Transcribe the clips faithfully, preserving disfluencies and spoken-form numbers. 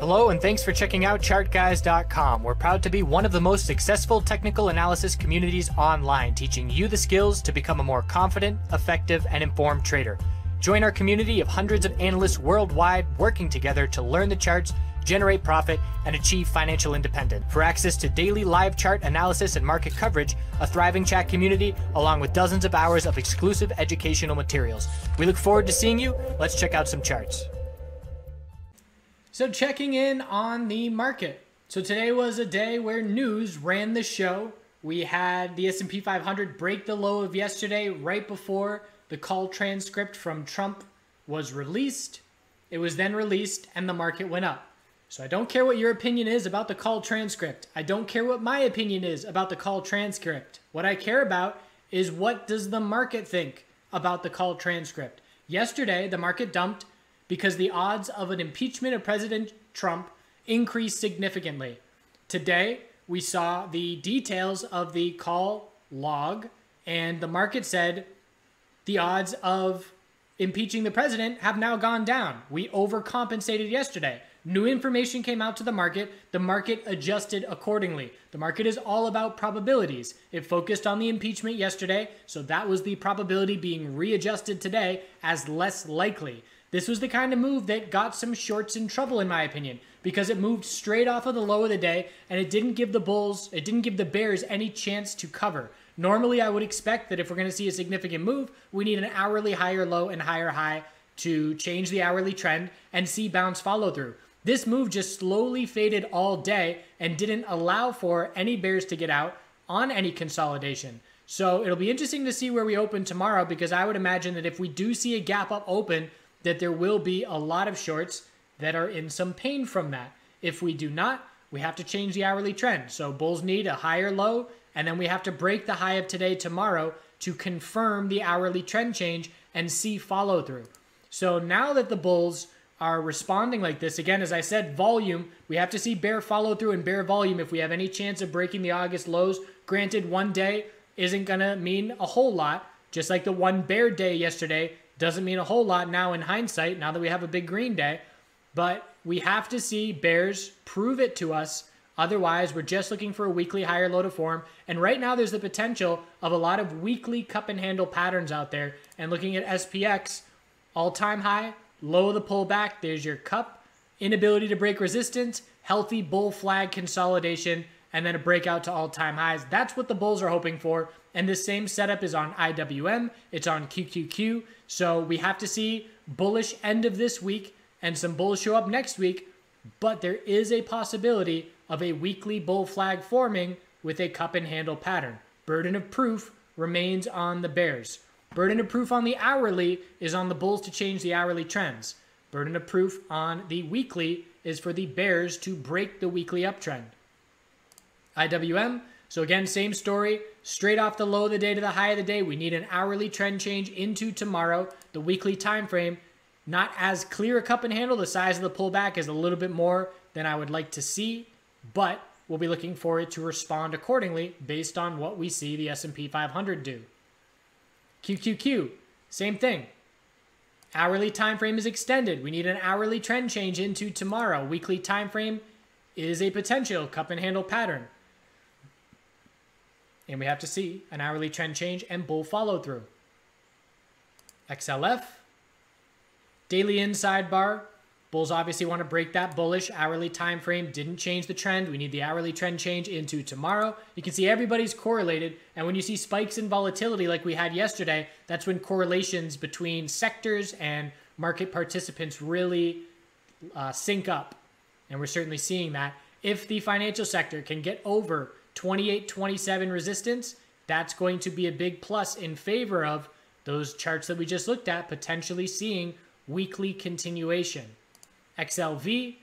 Hello and thanks for checking out chart guys dot com. We're proud to be one of the most successful technical analysis communities online, teaching you the skills to become a more confident, effective, and informed trader. Join our community of hundreds of analysts worldwide working together to learn the charts, generate profit, and achieve financial independence. For access to daily live chart analysis and market coverage, a thriving chat community, along with dozens of hours of exclusive educational materials. We look forward to seeing you. Let's check out some charts. So checking in on the market. So today was a day where news ran the show. We had the S and P five hundred break the low of yesterday right before the call transcript from Trump was released. It was then released and the market went up. So I don't care what your opinion is about the call transcript. I don't care what my opinion is about the call transcript. What I care about is what does the market think about the call transcript. Yesterday, the market dumped because the odds of an impeachment of President Trump increased significantly. Today, we saw the details of the call log, and the market said the odds of impeaching the president have now gone down. We overcompensated yesterday. New information came out to the market. The market adjusted accordingly. The market is all about probabilities. It focused on the impeachment yesterday, so that was the probability being readjusted today as less likely. This was the kind of move that got some shorts in trouble, in my opinion, because it moved straight off of the low of the day, and it didn't give the bulls, it didn't give the bears any chance to cover. Normally, I would expect that if we're going to see a significant move, we need an hourly higher low and higher high to change the hourly trend and see bounce follow through. This move just slowly faded all day and didn't allow for any bears to get out on any consolidation. So it'll be interesting to see where we open tomorrow, because I would imagine that if we do see a gap up open, that there will be a lot of shorts that are in some pain from that. If we do not, we have to change the hourly trend. So bulls need a higher low, and then we have to break the high of today tomorrow to confirm the hourly trend change and see follow through. So now that the bulls are responding like this, again, as I said, volume, we have to see bear follow through and bear volume if we have any chance of breaking the August lows. Granted, one day isn't gonna mean a whole lot, just like the one bear day yesterday doesn't mean a whole lot now in hindsight, now that we have a big green day. But we have to see bears prove it to us. Otherwise, we're just looking for a weekly higher low to form. And right now, there's the potential of a lot of weekly cup and handle patterns out there. And looking at S P X, all-time high, low of the pullback, there's your cup, inability to break resistance, healthy bull flag consolidation, and then a breakout to all-time highs. That's what the bulls are hoping for. And this same setup is on I W M. It's on Q Q Q. So we have to see bullish end of this week and some bulls show up next week. But there is a possibility of a weekly bull flag forming with a cup and handle pattern. Burden of proof remains on the bears. Burden of proof on the hourly is on the bulls to change the hourly trends. Burden of proof on the weekly is for the bears to break the weekly uptrend. I W M, so again, same story, straight off the low of the day to the high of the day. We need an hourly trend change into tomorrow. The weekly time frame, not as clear a cup and handle. The size of the pullback is a little bit more than I would like to see, but we'll be looking for it to respond accordingly based on what we see the S and P five hundred do. Q Q Q, same thing. Hourly time frame is extended. We need an hourly trend change into tomorrow. Weekly time frame is a potential cup and handle pattern. And we have to see an hourly trend change and bull follow through. X L F, daily in sidebar. Bulls obviously want to break that bullish hourly time frame. Didn't change the trend. We need the hourly trend change into tomorrow. You can see everybody's correlated. And when you see spikes in volatility like we had yesterday, that's when correlations between sectors and market participants really uh, sync up. And we're certainly seeing that. If the financial sector can get over twenty-eight twenty-seven resistance, that's going to be a big plus in favor of those charts that we just looked at, potentially seeing weekly continuation. X L V,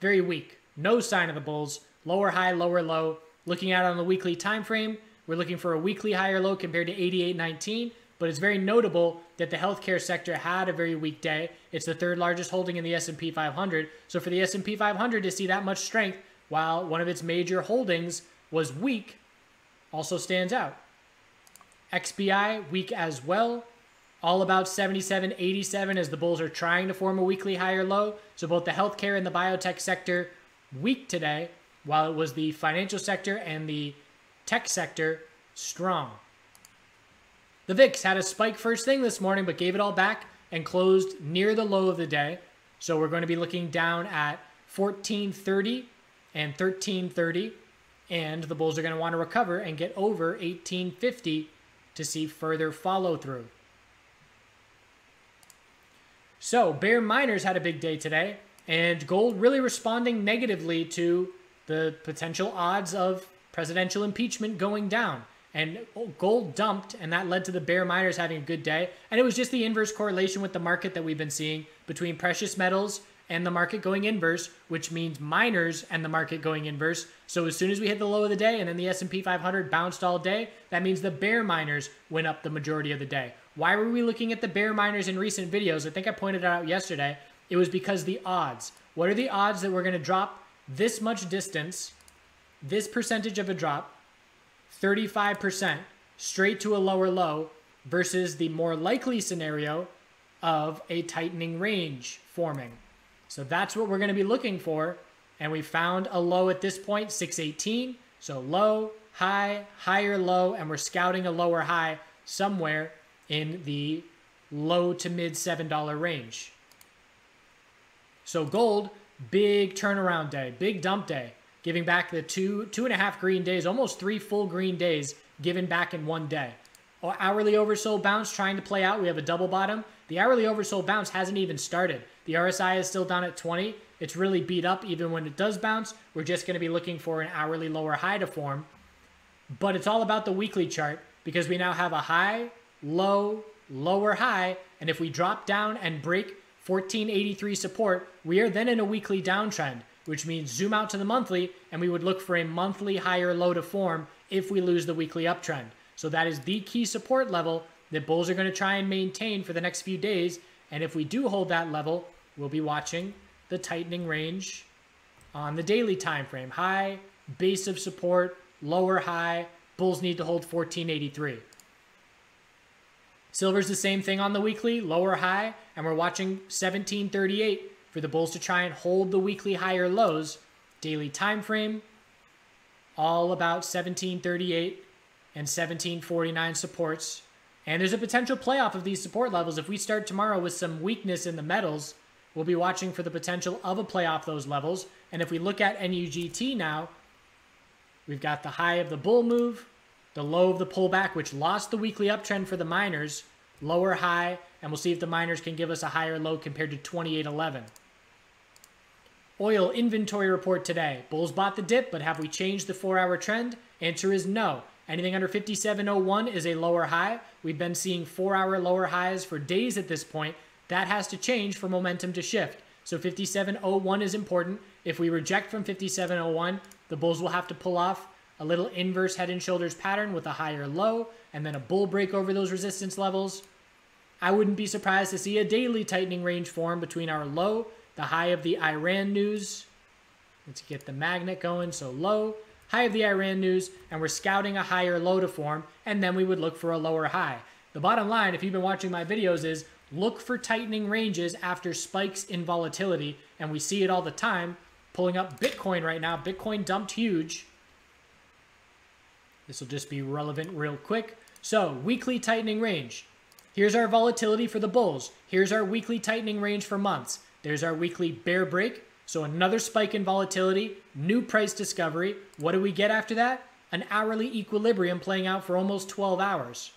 very weak. No sign of the bulls. Lower high, lower low. Looking at it on the weekly time frame, we're looking for a weekly higher low compared to eighty-eight nineteen, but it's very notable that the healthcare sector had a very weak day. It's the third largest holding in the S and P five hundred. So for the S and P five hundred to see that much strength while one of its major holdings was weak also stands out. X B I, weak as well. all about seventy-seven eighty-seven as the bulls are trying to form a weekly higher low. So both the healthcare and the biotech sector weak today, while it was the financial sector and the tech sector strong. The V I X had a spike first thing this morning, but gave it all back and closed near the low of the day. So we're going to be looking down at fourteen thirty and thirteen thirty, and the bulls are going to want to recover and get over eighteen fifty to see further follow through. So bear miners had a big day today, and gold really responding negatively to the potential odds of presidential impeachment going down. And gold dumped, and that led to the bear miners having a good day. And it was just the inverse correlation with the market that we've been seeing between precious metals and the market going inverse, which means miners and the market going inverse. So as soon as we hit the low of the day and then the S and P five hundred bounced all day, that means the bear miners went up the majority of the day. Why were we looking at the bear miners in recent videos? I think I pointed it out yesterday. It was because the odds. What are the odds that we're going to drop this much distance, this percentage of a drop, thirty-five percent, straight to a lower low, versus the more likely scenario of a tightening range forming? So that's what we're going to be looking for. And we found a low at this point, six eighteen. So low, high, higher low, and we're scouting a lower high somewhere in the low to mid seven dollar range. So gold, big turnaround day, big dump day, giving back the two, two and a half green days, almost three full green days given back in one day. Our hourly oversold bounce trying to play out. We have a double bottom. The hourly oversold bounce hasn't even started. The R S I is still down at twenty. It's really beat up even when it does bounce. We're just going to be looking for an hourly lower high to form. But it's all about the weekly chart, because we now have a high, low, lower high. And if we drop down and break fourteen eighty-three support, we are then in a weekly downtrend, which means zoom out to the monthly, and we would look for a monthly higher low to form if we lose the weekly uptrend. So that is the key support level that bulls are going to try and maintain for the next few days. And if we do hold that level, we'll be watching the tightening range on the daily time frame. High, base of support, lower high. Bulls need to hold fourteen eighty-three. Silver's the same thing on the weekly, lower high, and we're watching seventeen thirty-eight for the bulls to try and hold the weekly higher lows. Daily time frame, all about seventeen thirty-eight and seventeen forty-nine supports. And there's a potential playoff of these support levels. If we start tomorrow with some weakness in the metals, we'll be watching for the potential of a playoff those levels. And if we look at N U G T now, we've got the high of the bull move, the low of the pullback, which lost the weekly uptrend for the miners, lower high, and we'll see if the miners can give us a higher low compared to twenty-eight eleven. Oil inventory report today. Bulls bought the dip, but have we changed the four-hour trend? Answer is no. Anything under fifty-seven oh one is a lower high. We've been seeing four-hour lower highs for days at this point. That has to change for momentum to shift. So fifty-seven oh one is important. If we reject from fifty-seven oh one, the bulls will have to pull off a little inverse head and shoulders pattern with a higher low, and then a bull break over those resistance levels. I wouldn't be surprised to see a daily tightening range form between our low, the high of the Iran news. Let's get the magnet going, so low. High of the Iran news, and we're scouting a higher low to form, and then we would look for a lower high. The bottom line, if you've been watching my videos, is look for tightening ranges after spikes in volatility, and we see it all the time. Pulling up Bitcoin right now. Bitcoin dumped huge. This will just be relevant real quick. So, weekly tightening range. Here's our volatility for the bulls. Here's our weekly tightening range for months. There's our weekly bear break. So another spike in volatility, new price discovery. What do we get after that? An hourly equilibrium playing out for almost twelve hours.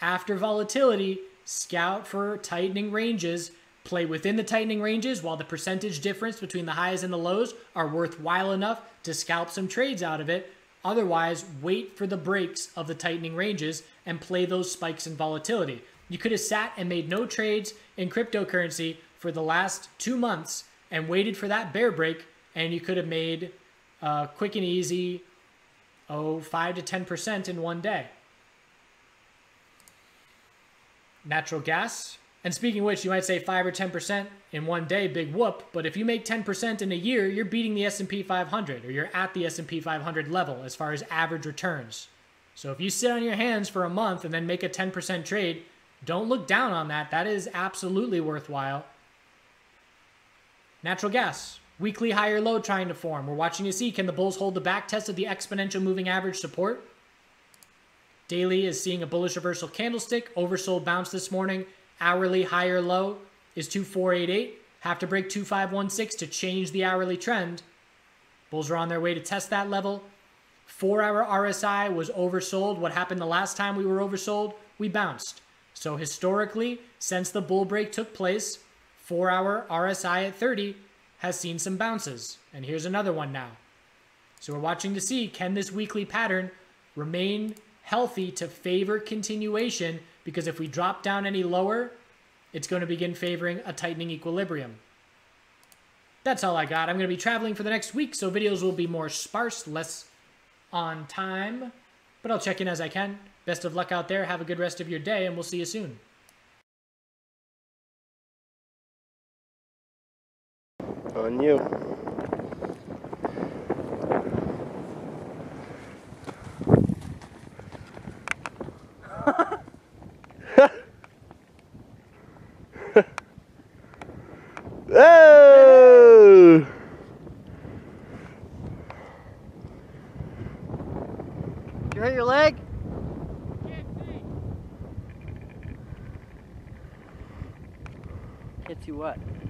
After volatility, scout for tightening ranges. Play within the tightening ranges while the percentage difference between the highs and the lows are worthwhile enough to scalp some trades out of it. Otherwise, wait for the breaks of the tightening ranges and play those spikes in volatility. You could have sat and made no trades in cryptocurrency for the last two months and waited for that bear break, and you could have made uh, quick and easy, oh, five to ten percent in one day. Natural gas. And speaking of which, you might say five or ten percent in one day, big whoop, but if you make ten percent in a year, you're beating the S and P five hundred, or you're at the S and P five hundred level as far as average returns. So if you sit on your hands for a month and then make a ten percent trade, Don't look down on that. That is absolutely worthwhile. Natural gas, weekly higher low trying to form. We're watching to see, can the bulls hold the back test of the exponential moving average support? Daily is seeing a bullish reversal candlestick. Oversold bounce this morning. Hourly higher low is two four eight eight. Have to break two five one six to change the hourly trend. Bulls are on their way to test that level. Four-hour R S I was oversold. What happened the last time we were oversold? We bounced. So historically, since the bull break took place, four-hour R S I at thirty has seen some bounces. And here's another one now. So we're watching to see, can this weekly pattern remain healthy to favor continuation? Because if we drop down any lower, it's going to begin favoring a tightening equilibrium. That's all I got. I'm going to be traveling for the next week, so videos will be more sparse, less on time, but I'll check in as I can. Best of luck out there. Have a good rest of your day, and we'll see you soon. On you. You hurt your leg? Can't see. Can't see what?